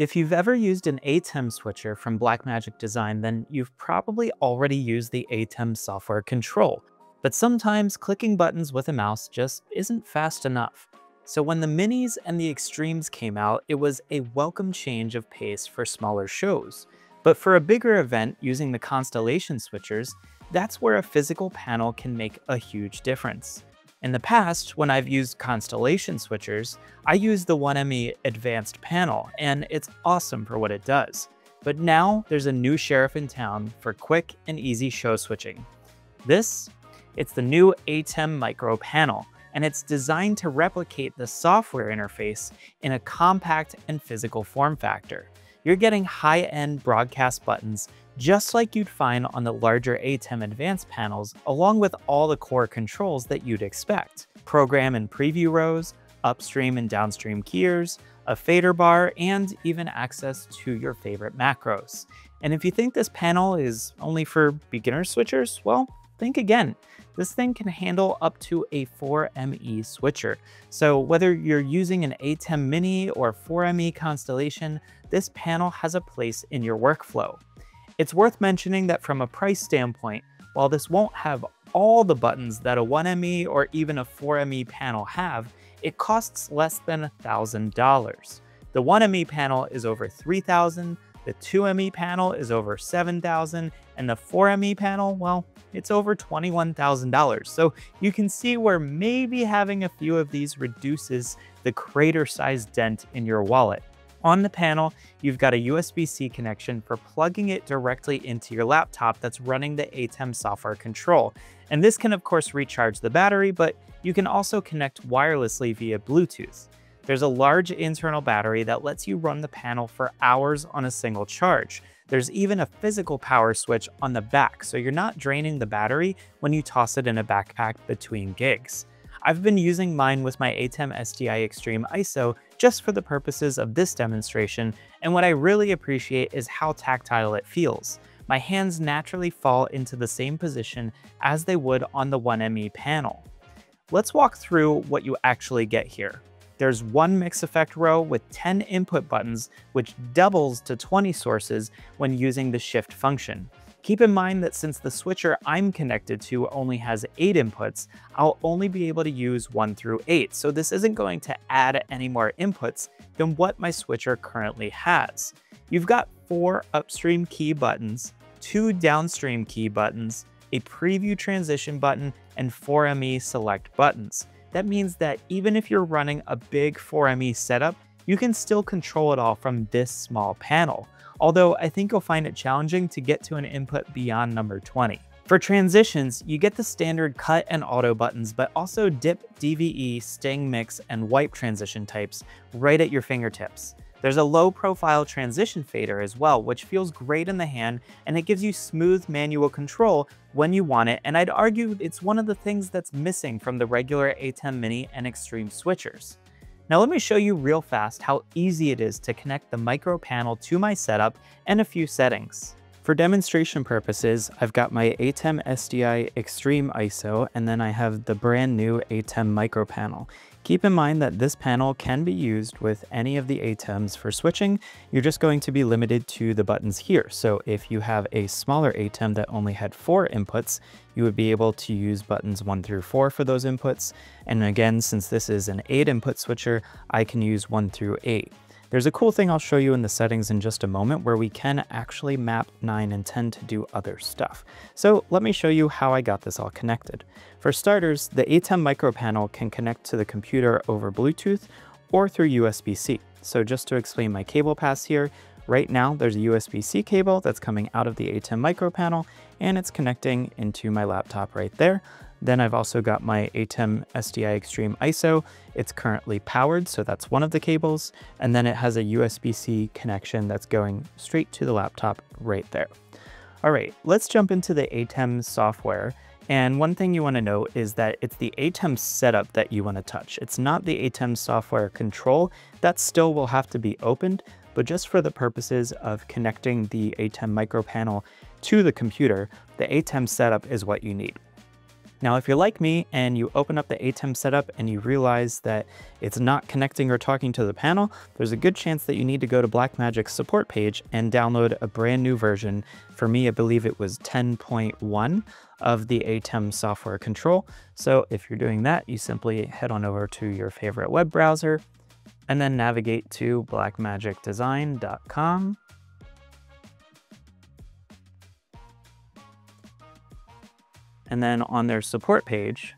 If you've ever used an ATEM switcher from Blackmagic Design, then you've probably already used the ATEM Software Control. But sometimes clicking buttons with a mouse just isn't fast enough. So when the Minis and the Extremes came out, it was a welcome change of pace for smaller shows. But for a bigger event using the Constellation switchers, that's where a physical panel can make a huge difference. In the past, when I've used Constellation switchers, I use the 1ME Advanced Panel, and it's awesome for what it does. But now there's a new sheriff in town for quick and easy show switching. It's the new ATEM Micro Panel, and it's designed to replicate the software interface in a compact and physical form factor. You're getting high-end broadcast buttons just like you'd find on the larger ATEM Advanced panels, along with all the core controls that you'd expect. Program and preview rows, upstream and downstream gears, a fader bar, and even access to your favorite macros. And if you think this panel is only for beginner switchers, well, think again. This thing can handle up to a 4ME switcher. So whether you're using an ATEM Mini or 4ME Constellation, this panel has a place in your workflow. It's worth mentioning that from a price standpoint, while this won't have all the buttons that a 1ME or even a 4ME panel have, it costs less than $1,000. The 1ME panel is over $3,000, the 2ME panel is over $7,000, and the 4ME panel, well, it's over $21,000. So you can see where maybe having a few of these reduces the crater-sized dent in your wallet. On the panel, you've got a USB-C connection for plugging it directly into your laptop that's running the ATEM Software Control. And this can, of course, recharge the battery, but you can also connect wirelessly via Bluetooth. There's a large internal battery that lets you run the panel for hours on a single charge. There's even a physical power switch on the back, so you're not draining the battery when you toss it in a backpack between gigs. I've been using mine with my ATEM SDI Extreme ISO just for the purposes of this demonstration, and what I really appreciate is how tactile it feels. My hands naturally fall into the same position as they would on the 1ME panel. Let's walk through what you actually get here. There's one mix effect row with 10 input buttons, which doubles to 20 sources when using the shift function. Keep in mind that since the switcher I'm connected to only has 8 inputs, I'll only be able to use 1 through 8. So this isn't going to add any more inputs than what my switcher currently has. You've got 4 upstream key buttons, 2 downstream key buttons, a preview transition button, and 4ME select buttons. That means that even if you're running a big 4ME setup, you can still control it all from this small panel. Although I think you'll find it challenging to get to an input beyond number 20. For transitions, you get the standard cut and auto buttons, but also dip, DVE, sting, mix, and wipe transition types right at your fingertips. There's a low profile transition fader as well, which feels great in the hand, and it gives you smooth manual control when you want it, and I'd argue it's one of the things that's missing from the regular ATEM Mini and Extreme switchers. Now let me show you real fast how easy it is to connect the micro panel to my setup and a few settings. For demonstration purposes, I've got my ATEM SDI Extreme ISO, and then I have the brand new ATEM Micro Panel. Keep in mind that this panel can be used with any of the ATEMs for switching. You're just going to be limited to the buttons here. So if you have a smaller ATEM that only had 4 inputs, you would be able to use buttons 1 through 4 for those inputs. And again, since this is an 8-input switcher, I can use 1 through 8. There's a cool thing I'll show you in the settings in just a moment where we can actually map 9 and 10 to do other stuff. So let me show you how I got this all connected. For starters, the ATEM Micro Panel can connect to the computer over Bluetooth or through USB-C. So just to explain my cable pass here, right now there's a USB-C cable that's coming out of the ATEM Micro Panel and it's connecting into my laptop right there. Then I've also got my ATEM SDI Extreme ISO. It's currently powered, so that's one of the cables. And then it has a USB-C connection that's going straight to the laptop right there. All right, let's jump into the ATEM software. And one thing you want to know is that it's the ATEM setup that you want to touch. It's not the ATEM Software Control. That still will have to be opened, but just for the purposes of connecting the ATEM Micro Panel to the computer, the ATEM setup is what you need. Now, if you're like me and you open up the ATEM setup and you realize that it's not connecting or talking to the panel, there's a good chance that you need to go to Blackmagic's support page and download a brand new version. For me, I believe it was 10.1 of the ATEM Software Control. So if you're doing that, you simply head on over to your favorite web browser and then navigate to blackmagicdesign.com. And then on their support page,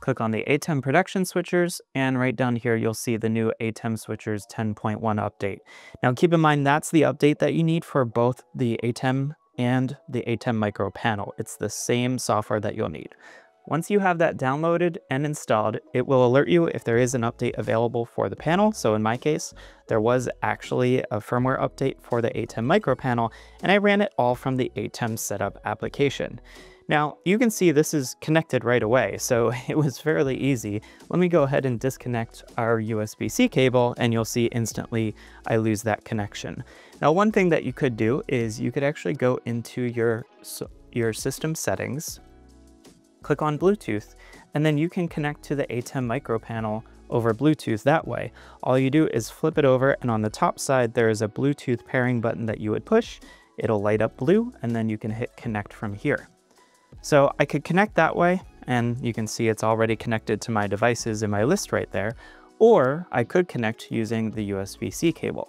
click on the ATEM production switchers, and right down here, you'll see the new ATEM switchers 10.1 update. Now keep in mind, that's the update that you need for both the ATEM and the ATEM micro panel. It's the same software that you'll need. Once you have that downloaded and installed, it will alert you if there is an update available for the panel. So in my case, there was actually a firmware update for the ATEM micro panel, and I ran it all from the ATEM setup application. Now, you can see this is connected right away, so it was fairly easy. Let me go ahead and disconnect our USB-C cable, and you'll see instantly I lose that connection. Now, one thing that you could do is you could actually go into your system settings, click on Bluetooth, and then you can connect to the ATEM micro panel over Bluetooth that way. All you do is flip it over, and on the top side, there is a Bluetooth pairing button that you would push. It'll light up blue, and then you can hit connect from here. So I could connect that way, and you can see it's already connected to my devices in my list right there, or I could connect using the USB-C cable.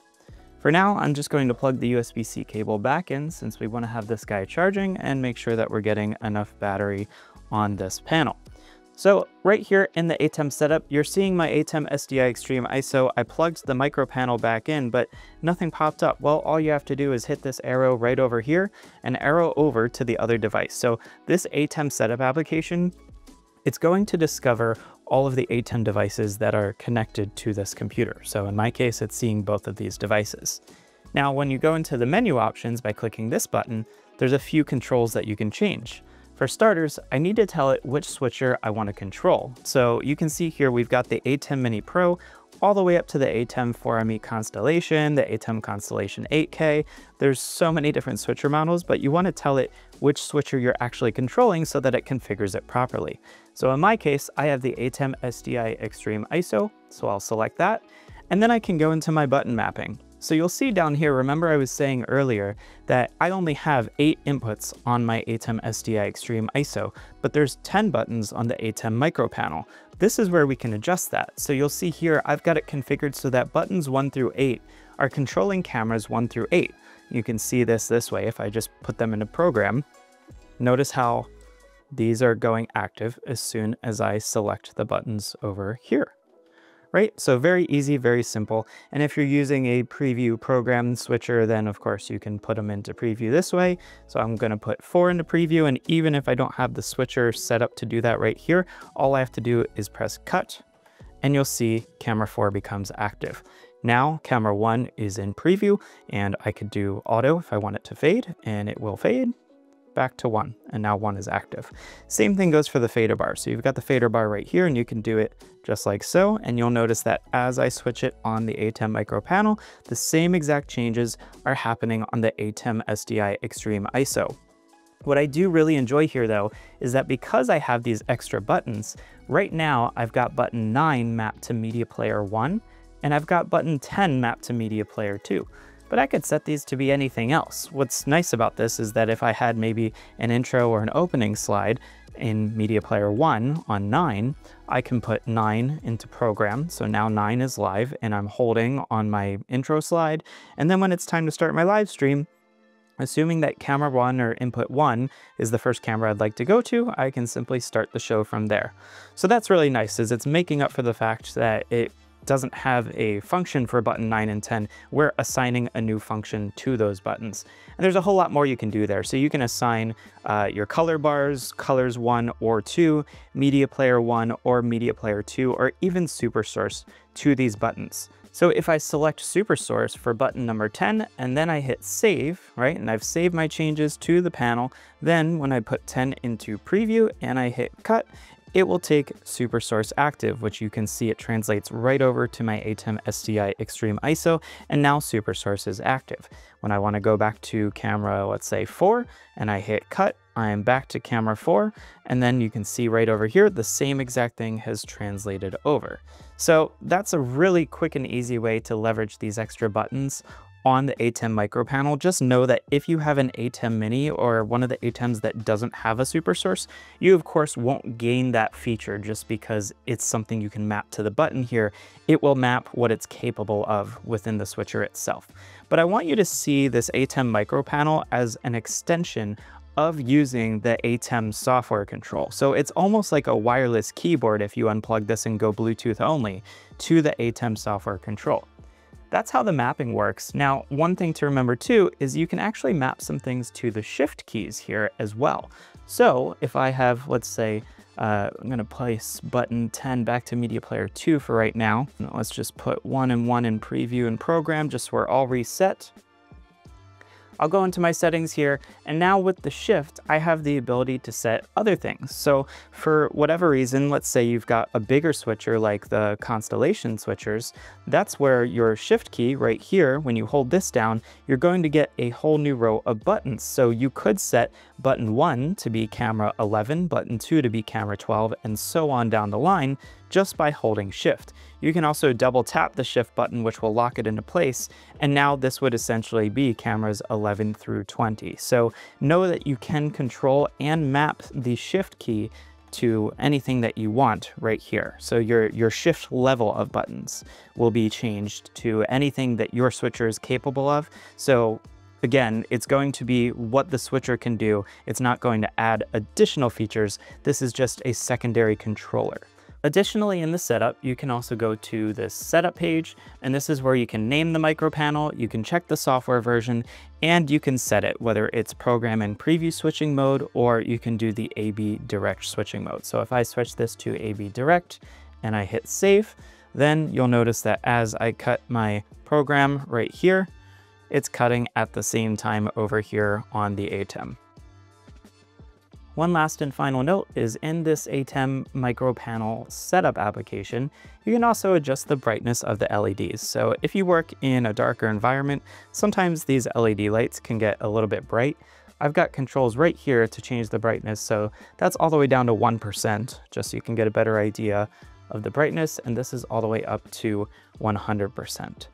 For now, I'm just going to plug the USB-C cable back in since we want to have this guy charging and make sure that we're getting enough battery on this panel. So right here in the ATEM setup, you're seeing my ATEM SDI Extreme ISO. I plugged the micro panel back in, but nothing popped up. Well, all you have to do is hit this arrow right over here and arrow over to the other device. So this ATEM setup application, it's going to discover all of the ATEM devices that are connected to this computer. So in my case, it's seeing both of these devices. Now, when you go into the menu options by clicking this button, there's a few controls that you can change. For starters, I need to tell it which switcher I want to control. So you can see here we've got the ATEM Mini Pro all the way up to the ATEM 4ME Constellation, the ATEM Constellation 8K. There's so many different switcher models, but you want to tell it which switcher you're actually controlling so that it configures it properly. So in my case, I have the ATEM SDI Extreme ISO, so I'll select that. And then I can go into my button mapping. So you'll see down here, remember I was saying earlier that I only have 8 inputs on my ATEM SDI Extreme ISO, but there's 10 buttons on the ATEM micro panel. This is where we can adjust that. So you'll see here, I've got it configured so that buttons 1 through 8 are controlling cameras 1 through 8. You can see this way if I just put them in a program. Notice how these are going active as soon as I select the buttons over here. Right? So very easy, very simple. And if you're using a preview program switcher, then of course you can put them into preview this way. So I'm going to put 4 into preview. And even if I don't have the switcher set up to do that right here, all I have to do is press cut and you'll see camera 4 becomes active. Now camera 1 is in preview and I could do auto if I want it to fade and it will fade back to 1. And now 1 is active. Same thing goes for the fader bar. So you've got the fader bar right here and you can do it just like so. And you'll notice that as I switch it on the ATEM micro panel, the same exact changes are happening on the ATEM SDI Extreme ISO. What I do really enjoy here though, is that because I have these extra buttons, right now I've got button 9 mapped to media player 1, and I've got button 10 mapped to media player 2. But I could set these to be anything else. What's nice about this is that if I had maybe an intro or an opening slide in media player 1 on 9, I can put 9 into program. So now 9 is live and I'm holding on my intro slide. And then when it's time to start my live stream, assuming that camera 1 or input 1 is the first camera I'd like to go to, I can simply start the show from there. So that's really nice, is it's making up for the fact that it doesn't have a function for button 9 and 10. We're assigning a new function to those buttons. And there's a whole lot more you can do there. So you can assign your color bars, colors 1 or 2, media player 1 or media player 2, or even super source to these buttons. So if I select super source for button number 10, and then I hit save, right? And I've saved my changes to the panel. Then when I put 10 into preview and I hit cut, it will take Supersource active, which you can see it translates right over to my ATEM SDI Extreme ISO, and now Supersource is active. When I want to go back to camera, let's say 4, and I hit cut, I am back to camera 4, and then you can see right over here, the same exact thing has translated over. So that's a really quick and easy way to leverage these extra buttons on the ATEM micro panel. Just know that if you have an ATEM mini or one of the ATEMs that doesn't have a Supersource, you of course won't gain that feature just because it's something you can map to the button here. It will map what it's capable of within the switcher itself. But I want you to see this ATEM micro panel as an extension of using the ATEM software control. So it's almost like a wireless keyboard if you unplug this and go Bluetooth only to the ATEM software control. That's how the mapping works. Now, one thing to remember too is you can actually map some things to the shift keys here as well. So if I have, let's say, I'm gonna place button 10 back to media player 2 for right now. Now let's just put 1 and 1 in preview and program just so we're all reset. I'll go into my settings here, and now with the shift, I have the ability to set other things. So for whatever reason, let's say you've got a bigger switcher like the Constellation switchers, that's where your shift key right here, when you hold this down, you're going to get a whole new row of buttons. So you could set button 1 to be camera 11, button 2 to be camera 12, and so on down the line, just by holding shift. You can also double tap the shift button, which will lock it into place. And now this would essentially be cameras 11 through 20. So know that you can control and map the shift key to anything that you want right here. So your shift level of buttons will be changed to anything that your switcher is capable of. So again, it's going to be what the switcher can do. It's not going to add additional features. This is just a secondary controller. Additionally, in the setup, you can also go to this setup page, and this is where you can name the micro panel, you can check the software version, and you can set it, whether it's program and preview switching mode, or you can do the AB direct switching mode. So if I switch this to AB direct and I hit save, then you'll notice that as I cut my program right here, it's cutting at the same time over here on the ATEM. One last and final note is in this ATEM micro panel setup application, you can also adjust the brightness of the LEDs. So if you work in a darker environment, sometimes these LED lights can get a little bit bright. I've got controls right here to change the brightness. So that's all the way down to 1%, just so you can get a better idea of the brightness. And this is all the way up to 100%.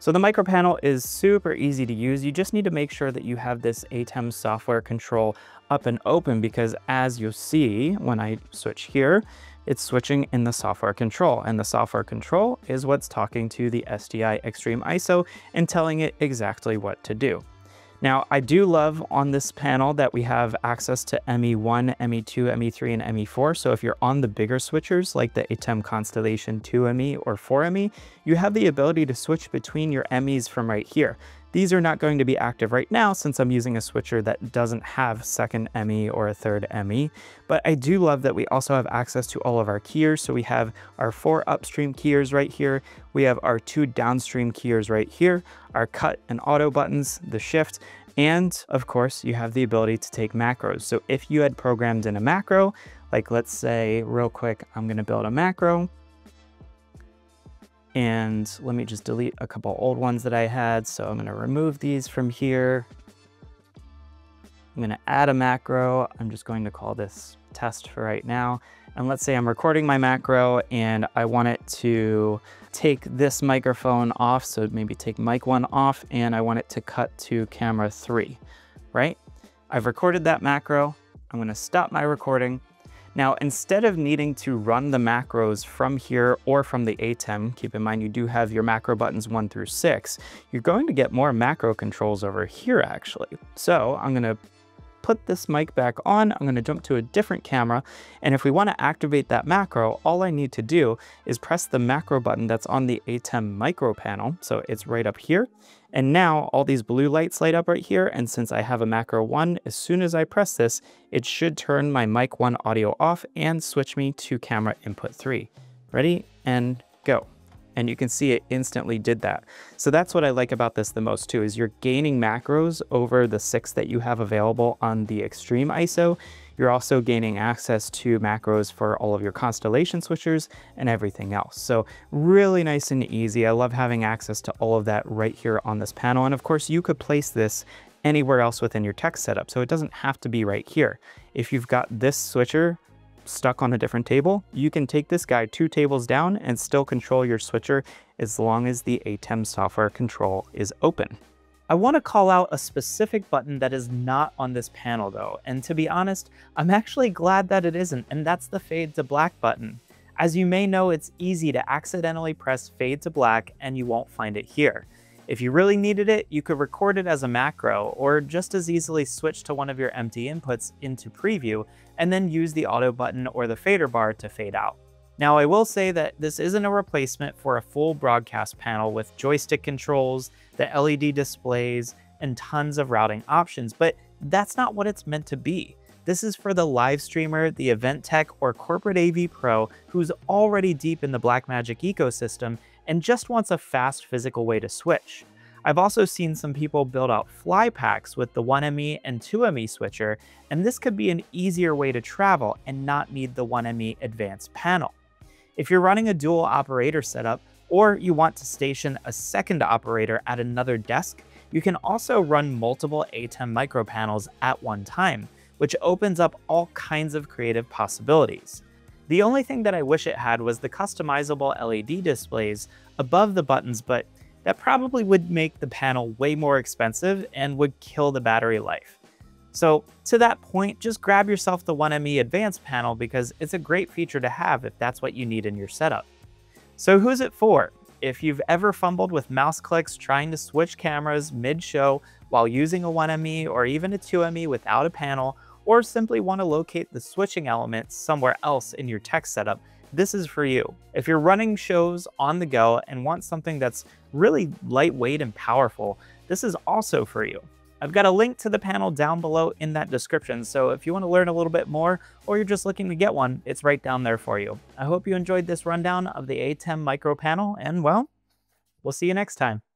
So the micro panel is super easy to use. You just need to make sure that you have this ATEM software control up and open, because as you'll see, when I switch here, it's switching in the software control, and the software control is what's talking to the SDI Extreme ISO and telling it exactly what to do. Now, I do love on this panel that we have access to ME1, ME2, ME3, and ME4. So if you're on the bigger switchers like the ATEM Constellation 2ME or 4ME, you have the ability to switch between your MEs from right here. These are not going to be active right now since I'm using a switcher that doesn't have second ME or a third ME, but I do love that we also have access to all of our keyers. So we have our 4 upstream keyers right here. We have our 2 downstream keyers right here, our cut and auto buttons, the shift, and of course you have the ability to take macros. So if you had programmed in a macro, like let's say real quick, I'm gonna build a macro. And let me just delete a couple old ones that I had. So I'm going to remove these from here. I'm going to add a macro. I'm just going to call this test for right now. And let's say I'm recording my macro and I want it to take this microphone off. So maybe take mic 1 off, and I want it to cut to camera 3, right? I've recorded that macro. I'm going to stop my recording. Now, instead of needing to run the macros from here or from the ATEM, keep in mind you do have your macro buttons 1 through 6, you're going to get more macro controls over here actually. So I'm going to put this mic back on, I'm going to jump to a different camera, and if we want to activate that macro, all I need to do is press the macro button that's on the ATEM micro panel, so it's right up here. And now all these blue lights light up right here. And since I have a macro 1, as soon as I press this, it should turn my mic 1 audio off and switch me to camera input 3. Ready and go. and you can see it instantly did that. So that's what I like about this the most too, is you're gaining macros over the 6 that you have available on the Extreme ISO. You're also gaining access to macros for all of your Constellation switchers and everything else. So really nice and easy. I love having access to all of that right here on this panel. And of course you could place this anywhere else within your tech setup. So it doesn't have to be right here. If you've got this switcher stuck on a different table, you can take this guy 2 tables down and still control your switcher as long as the ATEM software control is open. I want to call out a specific button that is not on this panel though, and to be honest, I'm actually glad that it isn't, and that's the fade to black button. As you may know, it's easy to accidentally press fade to black and you won't find it here. If you really needed it, you could record it as a macro or just as easily switch to one of your empty inputs into preview and then use the auto button or the fader bar to fade out. Now I will say that this isn't a replacement for a full broadcast panel with joystick controls, the LED displays, and tons of routing options, but that's not what it's meant to be. This is for the live streamer, the event tech, or corporate AV pro who's already deep in the Blackmagic ecosystem and just wants a fast physical way to switch. I've also seen some people build out fly packs with the 1ME and 2ME switcher, and this could be an easier way to travel and not need the 1ME advanced panel. If you're running a dual operator setup, or you want to station a second operator at another desk, you can also run multiple ATEM micro panels at one time, which opens up all kinds of creative possibilities. The only thing that I wish it had was the customizable LED displays above the buttons, but that probably would make the panel way more expensive and would kill the battery life. So to that point, just grab yourself the 1ME Advanced panel because it's a great feature to have if that's what you need in your setup. So who's it for? If you've ever fumbled with mouse clicks trying to switch cameras mid-show while using a 1ME or even a 2ME without a panel, or simply want to locate the switching element somewhere else in your tech setup, this is for you. If you're running shows on the go and want something that's really lightweight and powerful, this is also for you. I've got a link to the panel down below in that description, so if you want to learn a little bit more or you're just looking to get one, it's right down there for you. I hope you enjoyed this rundown of the ATEM micro panel, and well, we'll see you next time.